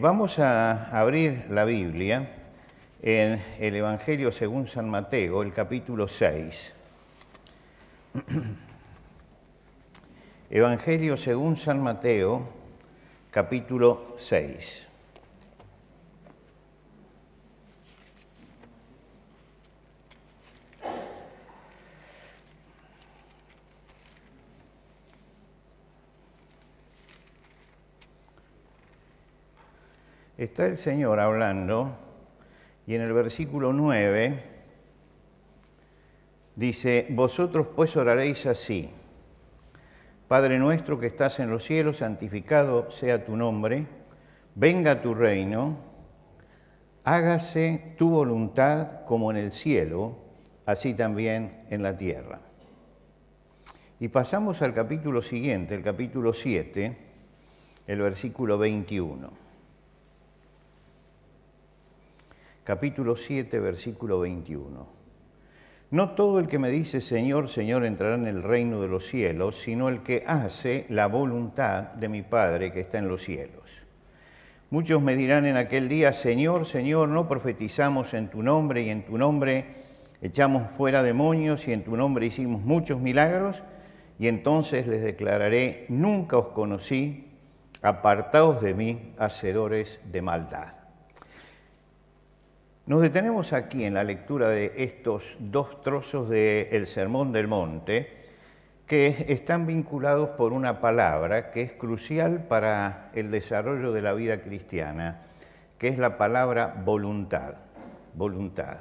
Vamos a abrir la Biblia en el Evangelio según San Mateo, el capítulo 6. Evangelio según San Mateo, capítulo 6. Está el Señor hablando y en el versículo 9 dice: vosotros pues oraréis así: Padre nuestro que estás en los cielos, santificado sea tu nombre, venga tu reino, hágase tu voluntad como en el cielo, así también en la tierra. Y pasamos al capítulo siguiente, el capítulo 7, el versículo 21. Capítulo 7, versículo 21. No todo el que me dice Señor, Señor, entrará en el reino de los cielos, sino el que hace la voluntad de mi Padre que está en los cielos. Muchos me dirán en aquel día: Señor, Señor, ¿no profetizamos en tu nombre, y en tu nombre echamos fuera demonios, y en tu nombre hicimos muchos milagros? Y entonces les declararé: nunca os conocí, apartaos de mí, hacedores de maldad. Nos detenemos aquí en la lectura de estos dos trozos del Sermón del Monte, que están vinculados por una palabra que es crucial para el desarrollo de la vida cristiana, que es la palabra voluntad. Voluntad.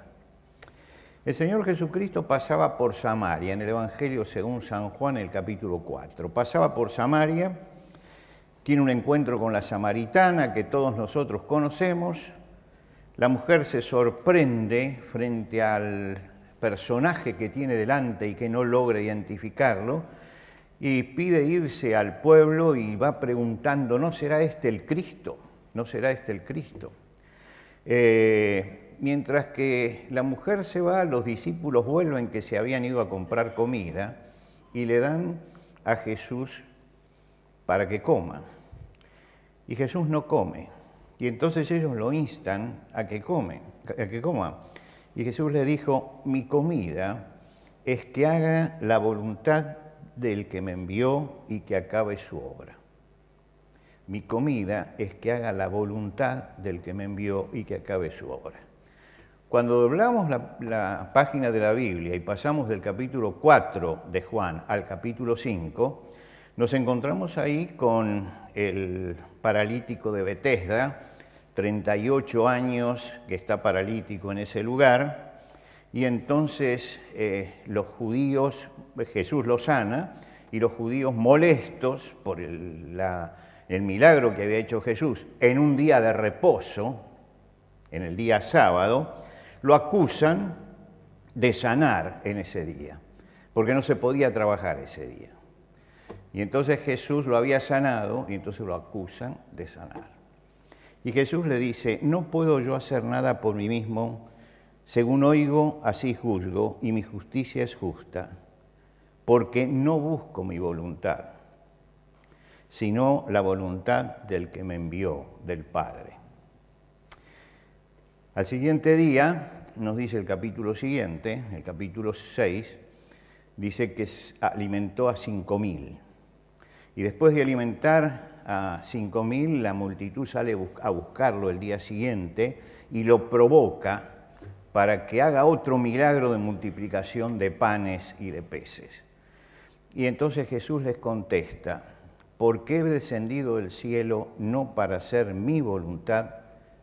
El Señor Jesucristo pasaba por Samaria, en el Evangelio según San Juan, el capítulo 4. Pasaba por Samaria, tiene un encuentro con la samaritana que todos nosotros conocemos. La mujer se sorprende frente al personaje que tiene delante y que no logra identificarlo, y pide irse al pueblo y va preguntando: ¿no será este el Cristo? ¿No será este el Cristo? Mientras que la mujer se va, los discípulos vuelven que se habían ido a comprar comida y le dan a Jesús para que coma. Y Jesús no come. Y entonces ellos lo instan a que coma. Y Jesús le dijo: mi comida es que haga la voluntad del que me envió y que acabe su obra. Mi comida es que haga la voluntad del que me envió y que acabe su obra. Cuando doblamos la página de la Biblia y pasamos del capítulo 4 de Juan al capítulo 5, nos encontramos ahí con el paralítico de Betesda, 38 años que está paralítico en ese lugar, y entonces los judíos, Jesús lo sana, y los judíos, molestos por el milagro que había hecho Jesús en un día de reposo, en el día sábado, lo acusan de sanar en ese día, porque no se podía trabajar ese día. Y entonces Jesús lo había sanado, y entonces lo acusan de sanar. Y Jesús le dice: no puedo yo hacer nada por mí mismo, según oigo, así juzgo, y mi justicia es justa, porque no busco mi voluntad, sino la voluntad del que me envió, del Padre. Al siguiente día, nos dice el capítulo siguiente, el capítulo 6, dice que alimentó a 5.000. Y después de alimentar a 5.000, la multitud sale a buscarlo el día siguiente y lo provoca para que haga otro milagro de multiplicación de panes y de peces. Y entonces Jesús les contesta: porque he descendido del cielo no para hacer mi voluntad,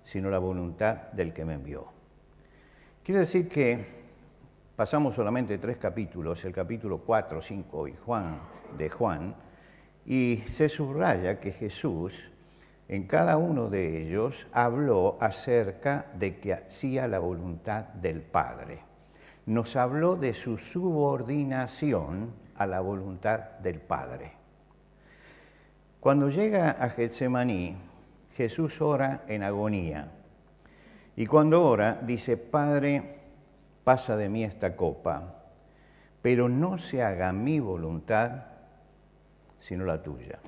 sino la voluntad del que me envió. Quiere decir que pasamos solamente 3 capítulos, el capítulo 4, 5 y de Juan, y se subraya que Jesús, en cada uno de ellos, habló acerca de que hacía la voluntad del Padre. Nos habló de su subordinación a la voluntad del Padre. Cuando llega a Getsemaní, Jesús ora en agonía, Y cuando ora, dice, Padre, pasa de mí esta copa, pero no se haga mi voluntad, sino la tuya.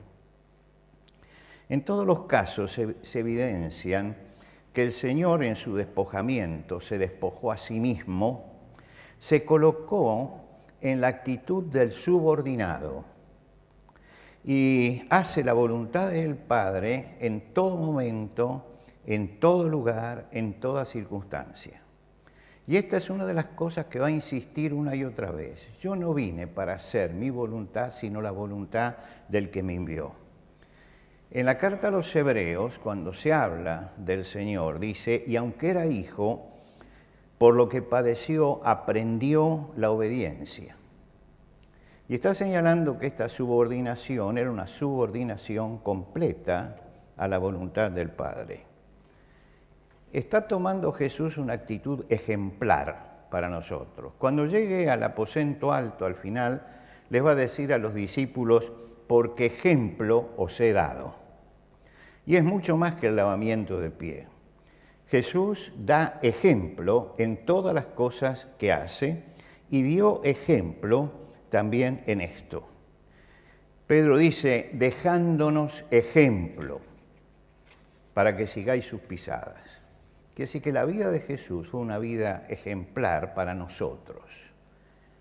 En todos los casos se evidencian que el Señor en su despojamiento se despojó a sí mismo, se colocó en la actitud del subordinado y hace la voluntad del Padre en todo momento, en todo lugar, en toda circunstancia. Y esta es una de las cosas que va a insistir una y otra vez. Yo no vine para hacer mi voluntad, sino la voluntad del que me envió. En la carta a los Hebreos, cuando se habla del Señor, dice, y aunque era hijo, por lo que padeció, aprendió la obediencia. Y está señalando que esta subordinación era una subordinación completa a la voluntad del Padre. Está tomando Jesús una actitud ejemplar para nosotros. Cuando llegue al aposento alto, al final, les va a decir a los discípulos, porque ejemplo os he dado. Y es mucho más que el lavamiento de pie. Jesús da ejemplo en todas las cosas que hace y dio ejemplo también en esto. Pedro dice, dejándonos ejemplo para que sigáis sus pisadas. Quiere decir que la vida de Jesús fue una vida ejemplar para nosotros.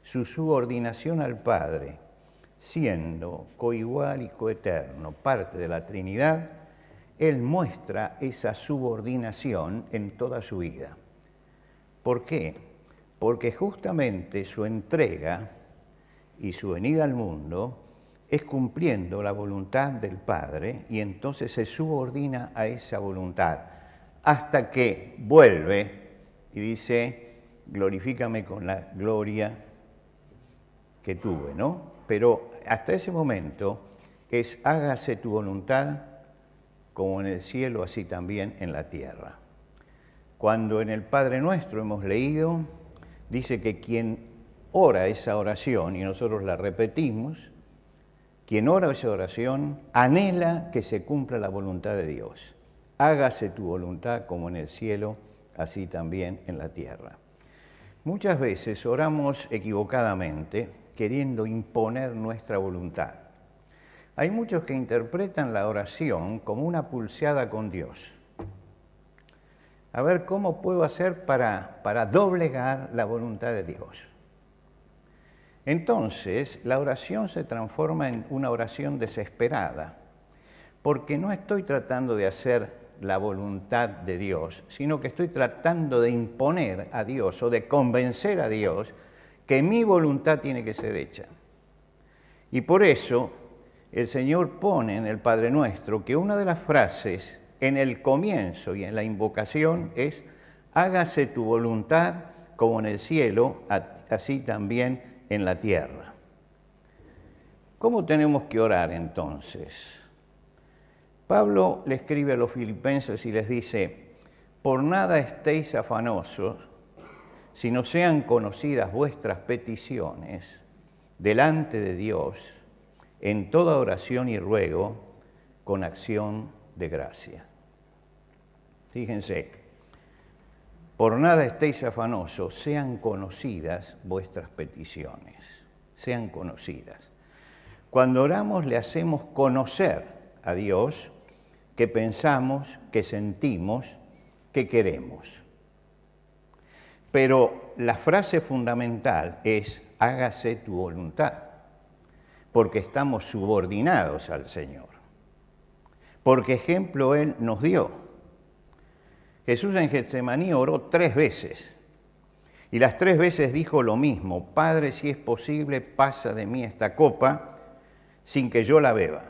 Su subordinación al Padre, siendo coigual y coeterno, parte de la Trinidad, Él muestra esa subordinación en toda su vida. ¿Por qué? Porque justamente su entrega y su venida al mundo es cumpliendo la voluntad del Padre y entonces se subordina a esa voluntad, hasta que vuelve y dice, glorifícame con la gloria que tuve, ¿no? Pero hasta ese momento es hágase tu voluntad como en el cielo, así también en la tierra. Cuando en el Padre Nuestro hemos leído, dice que quien ora esa oración, y nosotros la repetimos, quien ora esa oración anhela que se cumpla la voluntad de Dios. Hágase tu voluntad como en el cielo, así también en la tierra. Muchas veces oramos equivocadamente, queriendo imponer nuestra voluntad. Hay muchos que interpretan la oración como una pulseada con Dios. A ver, ¿cómo puedo hacer para doblegar la voluntad de Dios? Entonces, la oración se transforma en una oración desesperada, porque no estoy tratando de hacer la voluntad de Dios, sino que estoy tratando de imponer a Dios o de convencer a Dios que mi voluntad tiene que ser hecha. Y por eso el Señor pone en el Padre Nuestro que una de las frases en el comienzo y en la invocación es hágase tu voluntad como en el cielo, así también en la tierra. ¿Cómo tenemos que orar entonces? Pablo le escribe a los filipenses y les dice, por nada estéis afanosos, sino sean conocidas vuestras peticiones delante de Dios en toda oración y ruego con acción de gracia. Fíjense, por nada estéis afanosos, sean conocidas vuestras peticiones, sean conocidas. Cuando oramos le hacemos conocer a Dios que pensamos, que sentimos, que queremos. Pero la frase fundamental es, hágase tu voluntad, porque estamos subordinados al Señor, porque ejemplo Él nos dio. Jesús en Getsemaní oró 3 veces, y las 3 veces dijo lo mismo, Padre, si es posible, pasa de mí esta copa sin que yo la beba.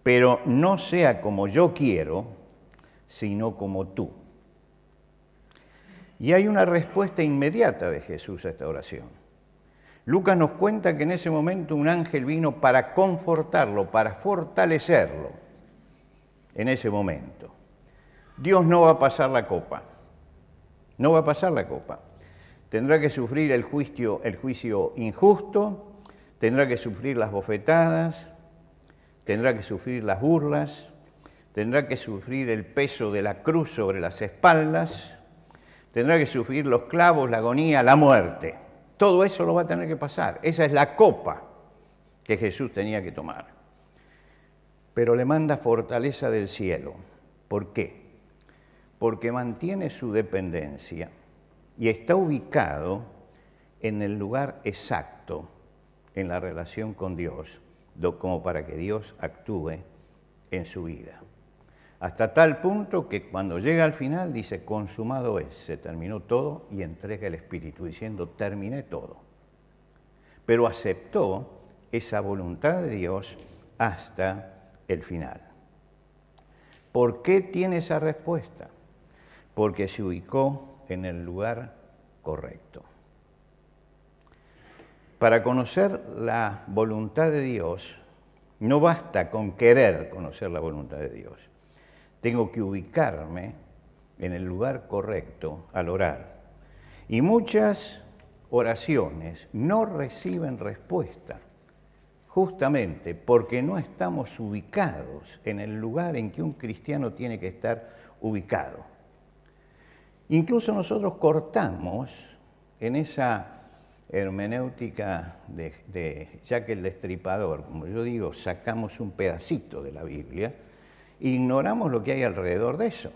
Pero no sea como yo quiero, sino como tú. Y hay una respuesta inmediata de Jesús a esta oración. Lucas nos cuenta que en ese momento un ángel vino para confortarlo, para fortalecerlo. En ese momento. Dios no va a pasar la copa. No va a pasar la copa. Tendrá que sufrir el juicio injusto, tendrá que sufrir las bofetadas, tendrá que sufrir las burlas, tendrá que sufrir el peso de la cruz sobre las espaldas, tendrá que sufrir los clavos, la agonía, la muerte. Todo eso lo va a tener que pasar. Esa es la copa que Jesús tenía que tomar. Pero le manda fortaleza del cielo. ¿Por qué? Porque mantiene su dependencia y está ubicado en el lugar exacto en la relación con Dios, como para que Dios actúe en su vida. Hasta tal punto que cuando llega al final dice, consumado es, se terminó todo, y entrega el Espíritu diciendo, terminé todo. Pero aceptó esa voluntad de Dios hasta el final. ¿Por qué tiene esa respuesta? Porque se ubicó en el lugar correcto. Para conocer la voluntad de Dios, no basta con querer conocer la voluntad de Dios. Tengo que ubicarme en el lugar correcto al orar. Y muchas oraciones no reciben respuesta, justamente porque no estamos ubicados en el lugar en que un cristiano tiene que estar ubicado. Incluso nosotros cortamos en esa hermenéutica de Jack el Destripador, como yo digo, sacamos un pedacito de la Biblia, ignoramos lo que hay alrededor de eso.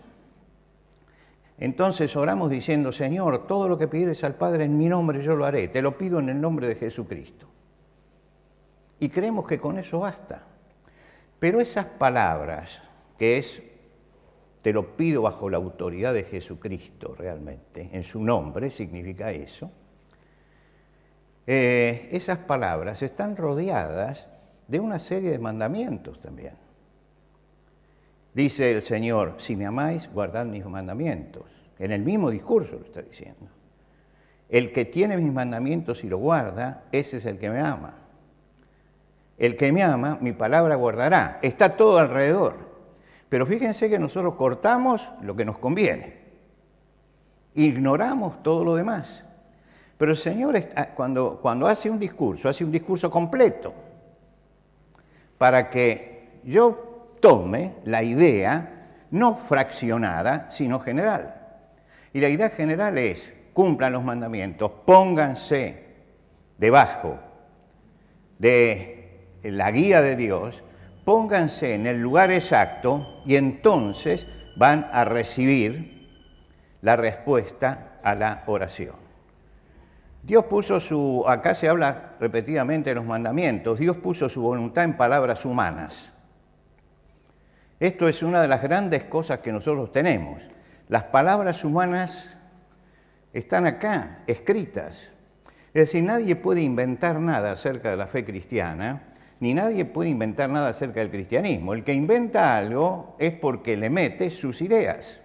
Entonces oramos diciendo, Señor, todo lo que pidieres al Padre en mi nombre yo lo haré, te lo pido en el nombre de Jesucristo. Y creemos que con eso basta. Pero esas palabras, que es, te lo pido bajo la autoridad de Jesucristo realmente, en su nombre significa eso, esas palabras están rodeadas de una serie de mandamientos también. Dice el Señor, si me amáis, guardad mis mandamientos. En el mismo discurso lo está diciendo. El que tiene mis mandamientos y lo guarda, ese es el que me ama. El que me ama, mi palabra guardará. Está todo alrededor. Pero fíjense que nosotros cortamos lo que nos conviene. Ignoramos todo lo demás. Pero el Señor, cuando hace un discurso completo para que yo tome la idea no fraccionada, sino general. Y la idea general es, cumplan los mandamientos, pónganse debajo de la guía de Dios, pónganse en el lugar exacto y entonces van a recibir la respuesta a la oración. Dios puso su, acá se habla repetidamente de los mandamientos, Dios puso su voluntad en palabras humanas. Esto es una de las grandes cosas que nosotros tenemos. Las palabras humanas están acá, escritas. Es decir, nadie puede inventar nada acerca de la fe cristiana, ni nadie puede inventar nada acerca del cristianismo. El que inventa algo es porque le mete sus ideas.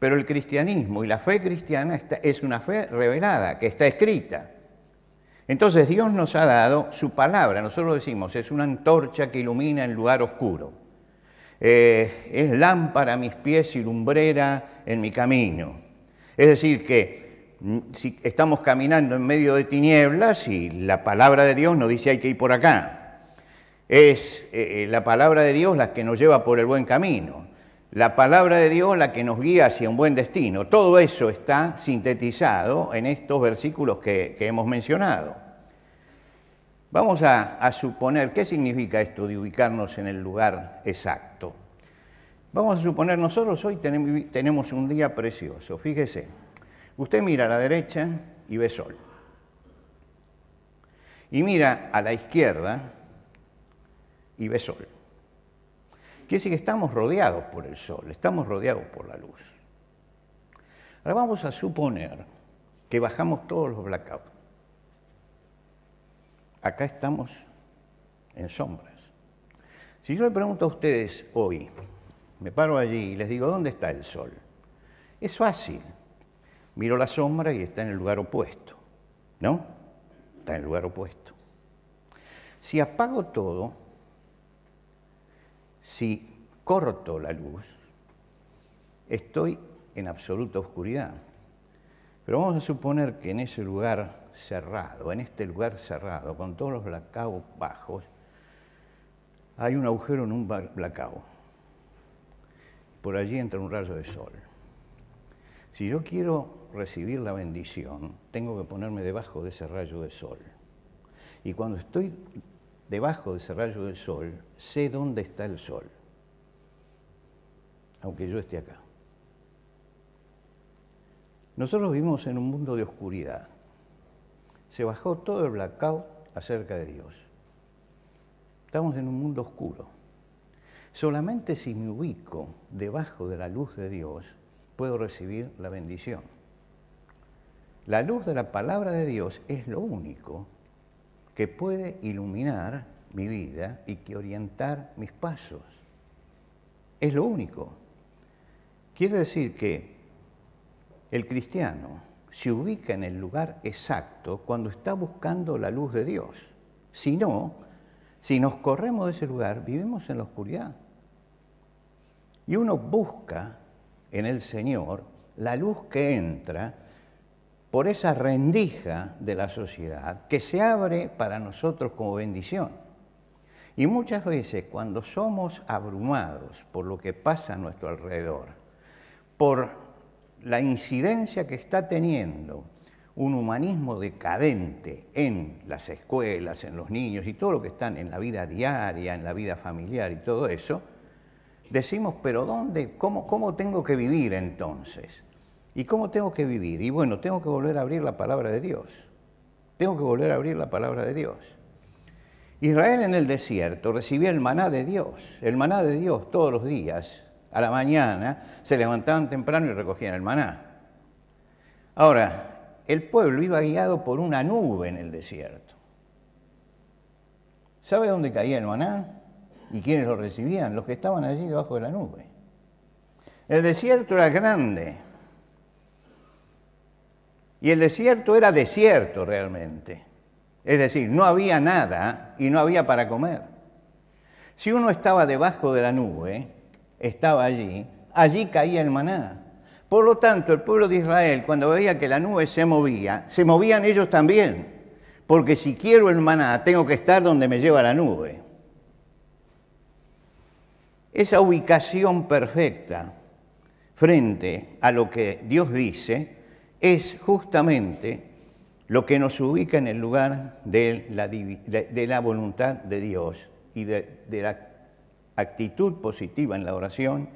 Pero el cristianismo y la fe cristiana es una fe revelada, que está escrita. Entonces Dios nos ha dado su palabra, nosotros decimos, es una antorcha que ilumina en lugar oscuro. Es lámpara a mis pies y lumbrera en mi camino. Es decir que si estamos caminando en medio de tinieblas y la palabra de Dios nos dice hay que ir por acá. Es la palabra de Dios la que nos lleva por el buen camino. La palabra de Dios la que nos guía hacia un buen destino. Todo eso está sintetizado en estos versículos que hemos mencionado. Vamos a suponer, ¿qué significa esto de ubicarnos en el lugar exacto? Vamos a suponer, nosotros hoy tenemos un día precioso. Fíjese, usted mira a la derecha y ve sol. Y mira a la izquierda y ve sol. Quiere decir que estamos rodeados por el sol, estamos rodeados por la luz. Ahora vamos a suponer que bajamos todos los blackouts. Acá estamos en sombras. Si yo le pregunto a ustedes hoy, me paro allí y les digo, ¿dónde está el sol? Es fácil. Miro la sombra y está en el lugar opuesto, ¿no? Está en el lugar opuesto. Si apago todo, si corto la luz, estoy en absoluta oscuridad. Pero vamos a suponer que en ese lugar cerrado, en este lugar cerrado, con todos los blackouts bajos, hay un agujero en un blackout. por allí entra un rayo de sol. Si yo quiero recibir la bendición, tengo que ponerme debajo de ese rayo de sol. Y cuando estoy debajo de ese rayo del sol, sé dónde está el sol, aunque yo esté acá. Nosotros vivimos en un mundo de oscuridad. Se bajó todo el blackout acerca de Dios. Estamos en un mundo oscuro. Solamente si me ubico debajo de la luz de Dios, puedo recibir la bendición. La luz de la palabra de Dios es lo único que puede iluminar mi vida y que orientar mis pasos. Es lo único. Quiere decir que el cristiano se ubica en el lugar exacto cuando está buscando la luz de Dios. Si no, si nos corremos de ese lugar, vivimos en la oscuridad. Y uno busca en el Señor la luz que entra por esa rendija de la sociedad que se abre para nosotros como bendición. Y muchas veces cuando somos abrumados por lo que pasa a nuestro alrededor, por la incidencia que está teniendo un humanismo decadente en las escuelas, en los niños y todo lo que están en la vida diaria, en la vida familiar y todo eso, decimos, pero ¿dónde? ¿Cómo tengo que vivir entonces? ¿Y cómo tengo que vivir? Y bueno, tengo que volver a abrir la palabra de Dios. Tengo que volver a abrir la palabra de Dios. Israel en el desierto recibía el maná de Dios todos los días. A la mañana se levantaban temprano y recogían el maná. Ahora, el pueblo iba guiado por una nube en el desierto. ¿Sabe dónde caía el maná? ¿Y quiénes lo recibían? Los que estaban allí debajo de la nube. El desierto era grande. Y el desierto era desierto realmente. Es decir, no había nada y no había para comer. Si uno estaba debajo de la nube, estaba allí, allí caía el maná. Por lo tanto, el pueblo de Israel, cuando veía que la nube se movían ellos también. Porque si quiero el maná, tengo que estar donde me lleva la nube. Esa ubicación perfecta frente a lo que Dios dice es justamente lo que nos ubica en el lugar de la voluntad de Dios y de la actitud positiva en la oración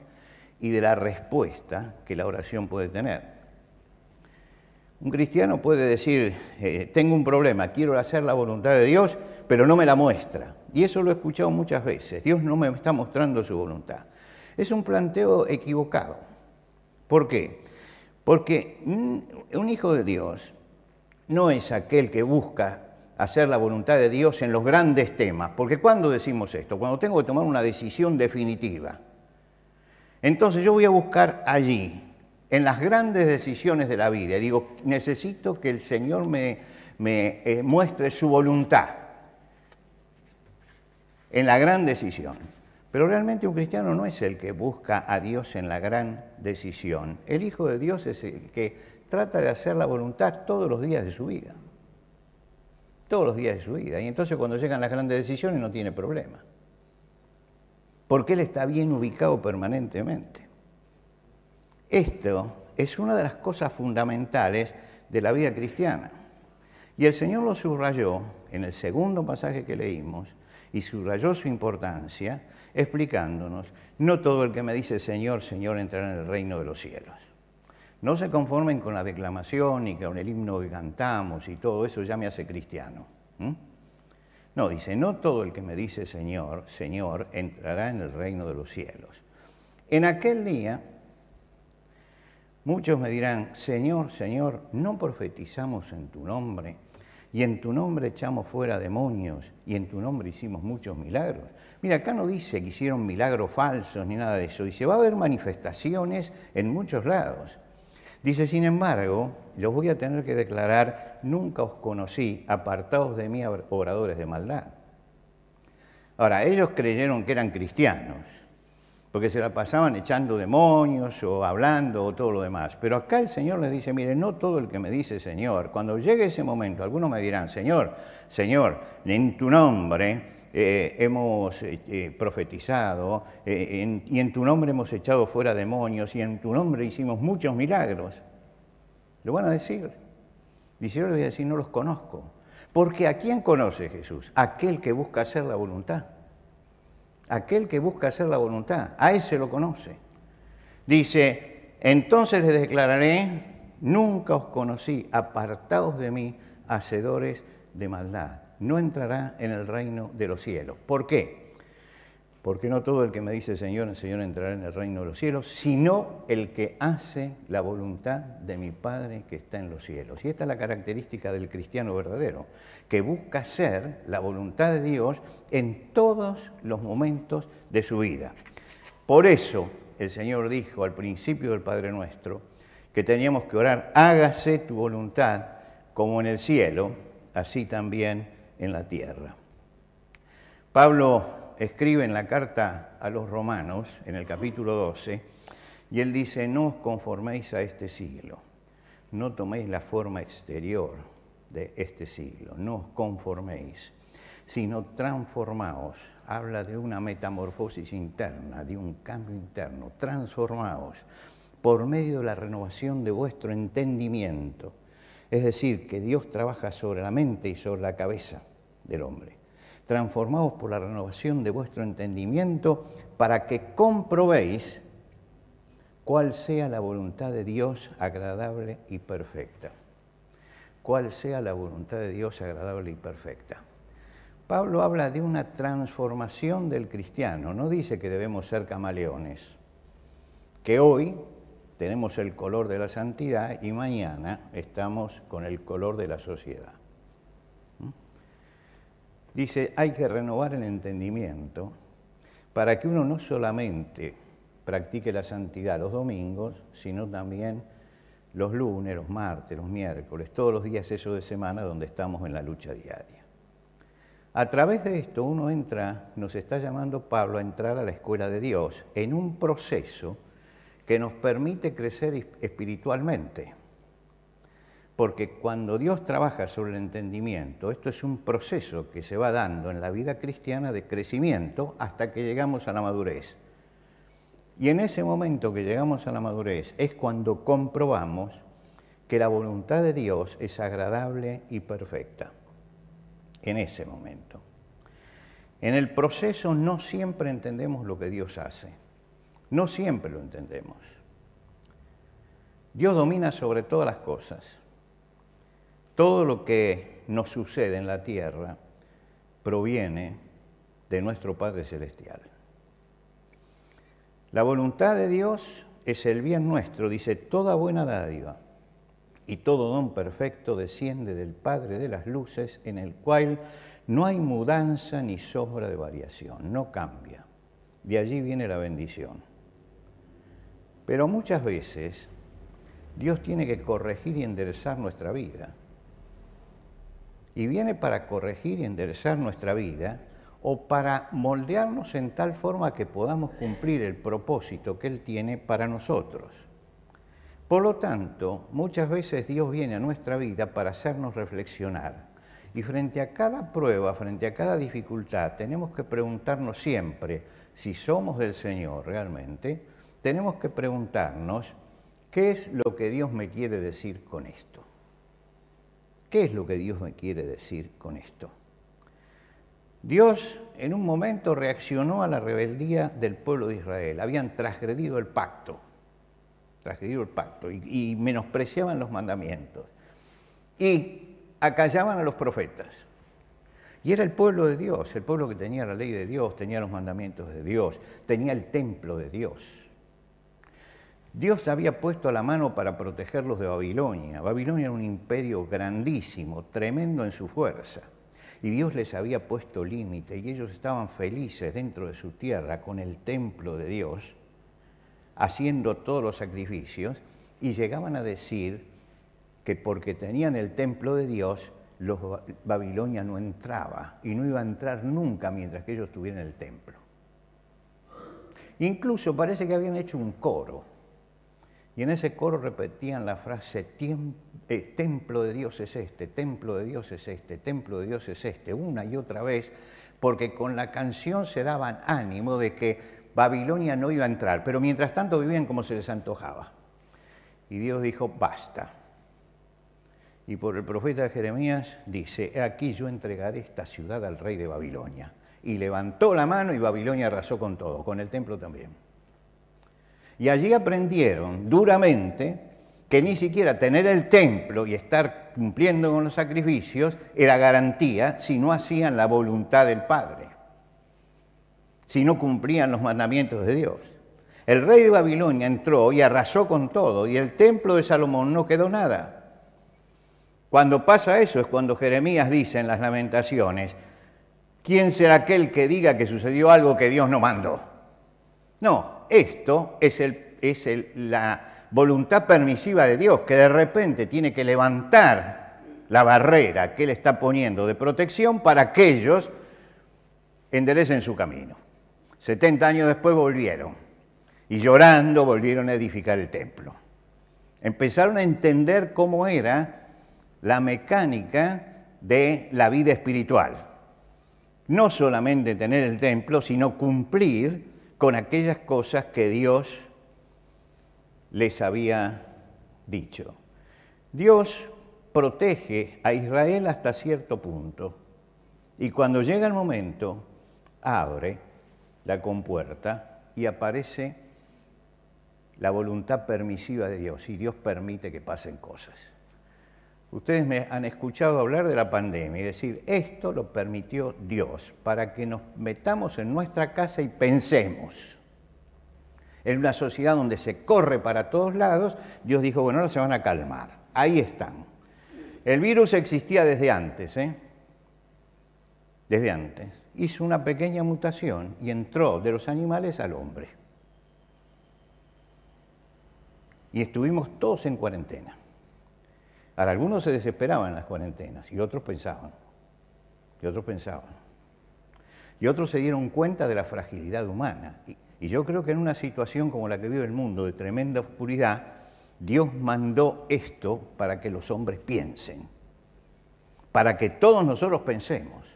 y de la respuesta que la oración puede tener. Un cristiano puede decir, tengo un problema, quiero hacer la voluntad de Dios, pero no me la muestra. Y eso lo he escuchado muchas veces, Dios no me está mostrando su voluntad. Es un planteo equivocado. ¿Por qué? Porque un hijo de Dios no es aquel que busca hacer la voluntad de Dios en los grandes temas. Porque ¿cuándo decimos esto? Cuando tengo que tomar una decisión definitiva. Entonces yo voy a buscar allí, en las grandes decisiones de la vida. Digo, necesito que el Señor me muestre su voluntad en la gran decisión. Pero realmente un cristiano no es el que busca a Dios en la gran decisión. El Hijo de Dios es el que trata de hacer la voluntad todos los días de su vida. Todos los días de su vida. Y entonces cuando llegan las grandes decisiones no tiene problema. Porque él está bien ubicado permanentemente. Esto es una de las cosas fundamentales de la vida cristiana. Y el Señor lo subrayó en el segundo pasaje que leímos y subrayó su importancia explicándonos, no todo el que me dice Señor, Señor entrará en el reino de los cielos. No se conformen con la declamación y con el himno que cantamos y todo eso ya me hace cristiano. No, dice, no todo el que me dice Señor, Señor, entrará en el reino de los cielos. En aquel día, muchos me dirán, Señor, Señor, ¿no profetizamos en tu nombre? Y en tu nombre echamos fuera demonios y en tu nombre hicimos muchos milagros. Mira, acá no dice que hicieron milagros falsos ni nada de eso. Dice, va a haber manifestaciones en muchos lados. Dice, sin embargo, yo voy a tener que declarar, nunca os conocí, apartaos de mí, obradores de maldad. Ahora, ellos creyeron que eran cristianos, porque se la pasaban echando demonios o hablando o todo lo demás. Pero acá el Señor les dice, mire, no todo el que me dice Señor. Cuando llegue ese momento, algunos me dirán, Señor, Señor, en tu nombre hemos profetizado, y en tu nombre hemos echado fuera demonios, y en tu nombre hicimos muchos milagros. Lo van a decir. Y yo les voy a decir, no los conozco. Porque ¿a quién conoce Jesús? Aquel que busca hacer la voluntad. Aquel que busca hacer la voluntad, a ese lo conoce. Dice, entonces les declararé, nunca os conocí, apartaos de mí, hacedores de maldad. No entrará en el reino de los cielos. ¿Por qué? Porque no todo el que me dice Señor, Señor entrará en el reino de los cielos, sino el que hace la voluntad de mi Padre que está en los cielos. Y esta es la característica del cristiano verdadero, que busca hacer la voluntad de Dios en todos los momentos de su vida. Por eso el Señor dijo al principio del Padre Nuestro que teníamos que orar, hágase tu voluntad como en el cielo, así también en la tierra. Pablo escribe en la carta a los romanos, en el capítulo 12, y él dice, no os conforméis a este siglo, no toméis la forma exterior de este siglo, no os conforméis, sino transformaos. Habla de una metamorfosis interna, de un cambio interno, transformaos por medio de la renovación de vuestro entendimiento. Es decir, que Dios trabaja sobre la mente y sobre la cabeza del hombre. Transformaos por la renovación de vuestro entendimiento para que comprobéis cuál sea la voluntad de Dios agradable y perfecta. Cuál sea la voluntad de Dios agradable y perfecta. Pablo habla de una transformación del cristiano, no dice que debemos ser camaleones, que hoy tenemos el color de la santidad y mañana estamos con el color de la sociedad. Dice, hay que renovar el entendimiento para que uno no solamente practique la santidad los domingos, sino también los lunes, los martes, los miércoles, todos los días esos de semana donde estamos en la lucha diaria. A través de esto uno entra, nos está llamando Pablo a entrar a la escuela de Dios en un proceso que nos permite crecer espiritualmente. Porque cuando Dios trabaja sobre el entendimiento, esto es un proceso que se va dando en la vida cristiana de crecimiento hasta que llegamos a la madurez. Y en ese momento que llegamos a la madurez es cuando comprobamos que la voluntad de Dios es agradable y perfecta. En ese momento. En el proceso no siempre entendemos lo que Dios hace. No siempre lo entendemos. Dios domina sobre todas las cosas. Todo lo que nos sucede en la tierra proviene de nuestro Padre Celestial. La voluntad de Dios es el bien nuestro, dice, toda buena dádiva y todo don perfecto desciende del Padre de las luces, en el cual no hay mudanza ni sombra de variación, no cambia. De allí viene la bendición. Pero muchas veces Dios tiene que corregir y enderezar nuestra vida. Y viene para corregir y enderezar nuestra vida o para moldearnos en tal forma que podamos cumplir el propósito que Él tiene para nosotros. Por lo tanto, muchas veces Dios viene a nuestra vida para hacernos reflexionar. Y frente a cada prueba, frente a cada dificultad, tenemos que preguntarnos siempre, si somos del Señor realmente, tenemos que preguntarnos, ¿qué es lo que Dios me quiere decir con esto? ¿Qué es lo que Dios me quiere decir con esto? Dios en un momento reaccionó a la rebeldía del pueblo de Israel. Habían transgredido el pacto y menospreciaban los mandamientos. Y acallaban a los profetas. Y era el pueblo de Dios, el pueblo que tenía la ley de Dios, tenía los mandamientos de Dios, tenía el templo de Dios. Dios había puesto la mano para protegerlos de Babilonia. Babilonia era un imperio grandísimo, tremendo en su fuerza. Y Dios les había puesto límite y ellos estaban felices dentro de su tierra con el templo de Dios, haciendo todos los sacrificios, y llegaban a decir que porque tenían el templo de Dios, Babilonia no entraba y no iba a entrar nunca mientras que ellos tuvieran el templo. Incluso parece que habían hecho un coro. Y en ese coro repetían la frase, templo de Dios es este, templo de Dios es este, templo de Dios es este, una y otra vez, porque con la canción se daban ánimo de que Babilonia no iba a entrar, pero mientras tanto vivían como se les antojaba. Y Dios dijo, basta. Y por el profeta Jeremías dice, aquí yo entregaré esta ciudad al rey de Babilonia. Y levantó la mano y Babilonia arrasó con todo, con el templo también. Y allí aprendieron duramente que ni siquiera tener el templo y estar cumpliendo con los sacrificios era garantía si no hacían la voluntad del Padre, si no cumplían los mandamientos de Dios. El rey de Babilonia entró y arrasó con todo, y el templo de Salomón no quedó nada. Cuando pasa eso es cuando Jeremías dice en las Lamentaciones, ¿quién será aquel que diga que sucedió algo que Dios no mandó? No, esto es la voluntad permisiva de Dios, que de repente tiene que levantar la barrera que Él está poniendo de protección para que ellos enderecen su camino. 70 años después volvieron, y llorando volvieron a edificar el templo. Empezaron a entender cómo era la mecánica de la vida espiritual. No solamente tener el templo, sino cumplir con aquellas cosas que Dios les había dicho. Dios protege a Israel hasta cierto punto, y cuando llega el momento, abre la compuerta y aparece la voluntad permisiva de Dios, y Dios permite que pasen cosas. Ustedes me han escuchado hablar de la pandemia y decir, esto lo permitió Dios para que nos metamos en nuestra casa y pensemos. En una sociedad donde se corre para todos lados, Dios dijo, bueno, ahora se van a calmar. Ahí están. El virus existía desde antes, desde antes. Hizo una pequeña mutación y entró de los animales al hombre. Y estuvimos todos en cuarentena. Ahora, algunos se desesperaban en las cuarentenas, y otros pensaban, Y otros se dieron cuenta de la fragilidad humana. Y yo creo que en una situación como la que vive el mundo, de tremenda oscuridad, Dios mandó esto para que los hombres piensen, para que todos nosotros pensemos.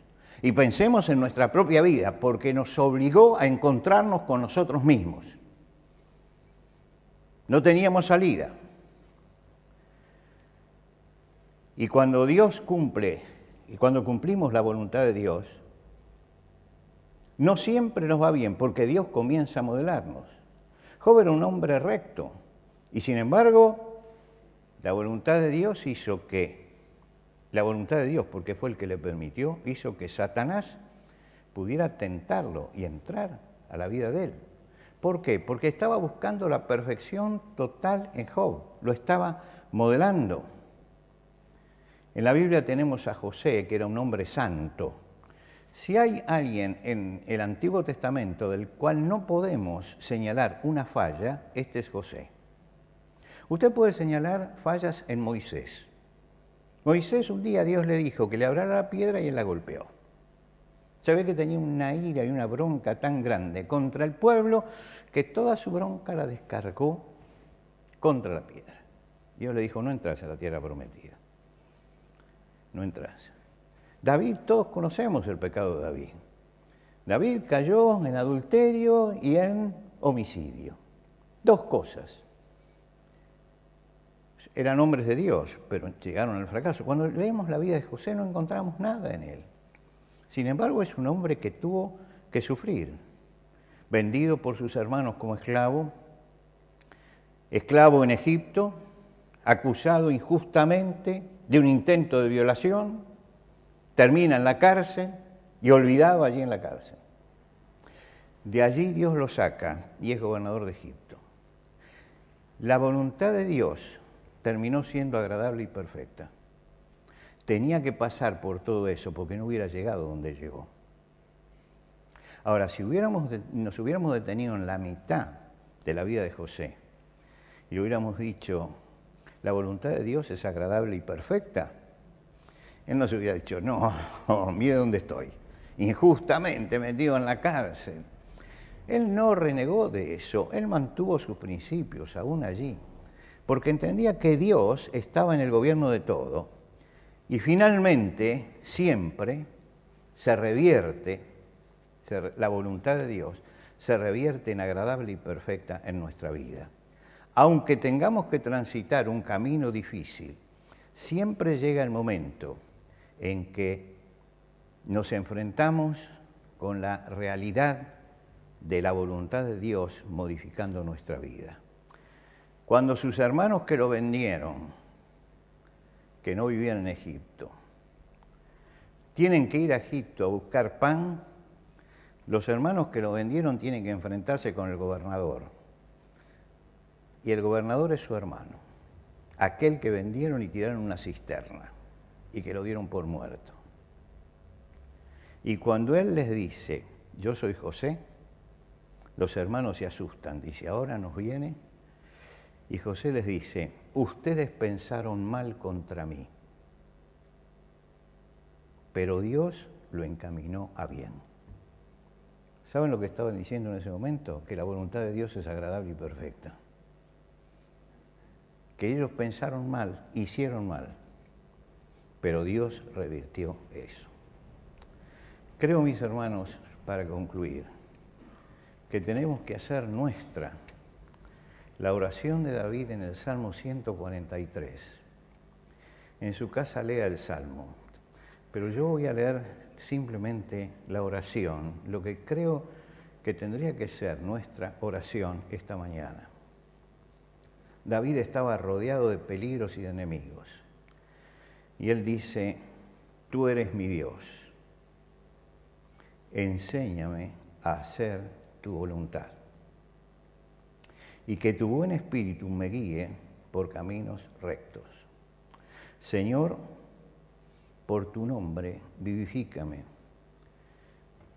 Y pensemos en nuestra propia vida, porque nos obligó a encontrarnos con nosotros mismos. No teníamos salida. Y cuando Dios cumple, y cuando cumplimos la voluntad de Dios, no siempre nos va bien, porque Dios comienza a modelarnos. Job era un hombre recto, y sin embargo, la voluntad de Dios hizo que, la voluntad de Dios, porque fue el que le permitió, hizo que Satanás pudiera tentarlo y entrar a la vida de él. ¿Por qué? Porque estaba buscando la perfección total en Job, lo estaba modelando. En la Biblia tenemos a José, que era un hombre santo. Si hay alguien en el Antiguo Testamento del cual no podemos señalar una falla, este es José. Usted puede señalar fallas en Moisés. Moisés, un día Dios le dijo que le abrazara la piedra y él la golpeó. Se ve que tenía una ira y una bronca tan grande contra el pueblo que toda su bronca la descargó contra la piedra. Dios le dijo, no entras a la tierra prometida. No entras. David, todos conocemos el pecado de David. David cayó en adulterio y en homicidio. Dos cosas. Eran hombres de Dios, pero llegaron al fracaso. Cuando leemos la vida de José no encontramos nada en él. Sin embargo, es un hombre que tuvo que sufrir. Vendido por sus hermanos como esclavo, esclavo en Egipto, acusado injustamente de un intento de violación, termina en la cárcel y olvidado allí en la cárcel. De allí Dios lo saca y es gobernador de Egipto. La voluntad de Dios terminó siendo agradable y perfecta. Tenía que pasar por todo eso porque no hubiera llegado donde llegó. Ahora, si nos hubiéramos detenido en la mitad de la vida de José y hubiéramos dicho, la voluntad de Dios es agradable y perfecta, él no se hubiera dicho, no, mire dónde estoy, injustamente metido en la cárcel. Él no renegó de eso, él mantuvo sus principios aún allí, porque entendía que Dios estaba en el gobierno de todo, y finalmente siempre se revierte la voluntad de Dios se revierte en agradable y perfecta en nuestra vida. Aunque tengamos que transitar un camino difícil, siempre llega el momento en que nos enfrentamos con la realidad de la voluntad de Dios modificando nuestra vida. Cuando sus hermanos que lo vendieron, que no vivían en Egipto, tienen que ir a Egipto a buscar pan, los hermanos que lo vendieron tienen que enfrentarse con el gobernador. Y el gobernador es su hermano, aquel que vendieron y tiraron una cisterna y que lo dieron por muerto. Y cuando él les dice, yo soy José, los hermanos se asustan, dice, ahora nos viene. Y José les dice, ustedes pensaron mal contra mí, pero Dios lo encaminó a bien. ¿Saben lo que estaban diciendo en ese momento? Que la voluntad de Dios es agradable y perfecta. Que ellos pensaron mal, hicieron mal, pero Dios revirtió eso. Creo, mis hermanos, para concluir, que tenemos que hacer nuestra la oración de David en el Salmo 143. En su casa lea el Salmo, pero yo voy a leer simplemente la oración, lo que creo que tendría que ser nuestra oración esta mañana. David estaba rodeado de peligros y de enemigos, y él dice, tú eres mi Dios, enséñame a hacer tu voluntad, y que tu buen espíritu me guíe por caminos rectos. Señor, por tu nombre vivifícame,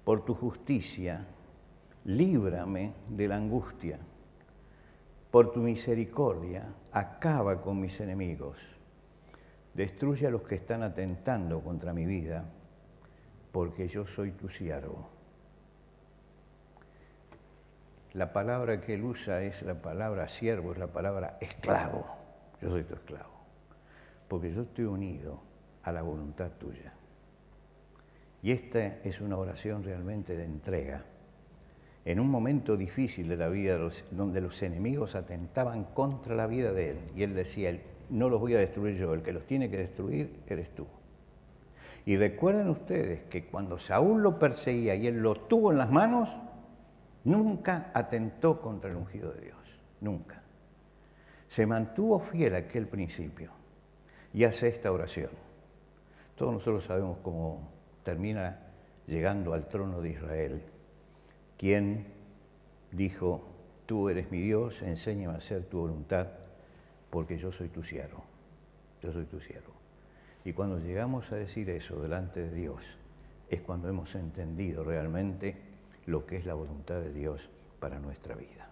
por tu justicia líbrame de la angustia, por tu misericordia acaba con mis enemigos, destruye a los que están atentando contra mi vida, porque yo soy tu siervo. La palabra que él usa es la palabra siervo, es la palabra esclavo. Yo soy tu esclavo, porque yo estoy unido a la voluntad tuya. Y esta es una oración realmente de entrega. En un momento difícil de la vida, donde los enemigos atentaban contra la vida de él, y él decía, no los voy a destruir yo, el que los tiene que destruir eres tú. Y recuerden ustedes que cuando Saúl lo perseguía y él lo tuvo en las manos, nunca atentó contra el ungido de Dios, nunca. Se mantuvo fiel a aquel principio y hace esta oración. Todos nosotros sabemos cómo termina llegando al trono de Israel, quien dijo, tú eres mi Dios, enséñame a hacer tu voluntad, porque yo soy tu siervo, yo soy tu siervo. Y cuando llegamos a decir eso delante de Dios, es cuando hemos entendido realmente lo que es la voluntad de Dios para nuestra vida.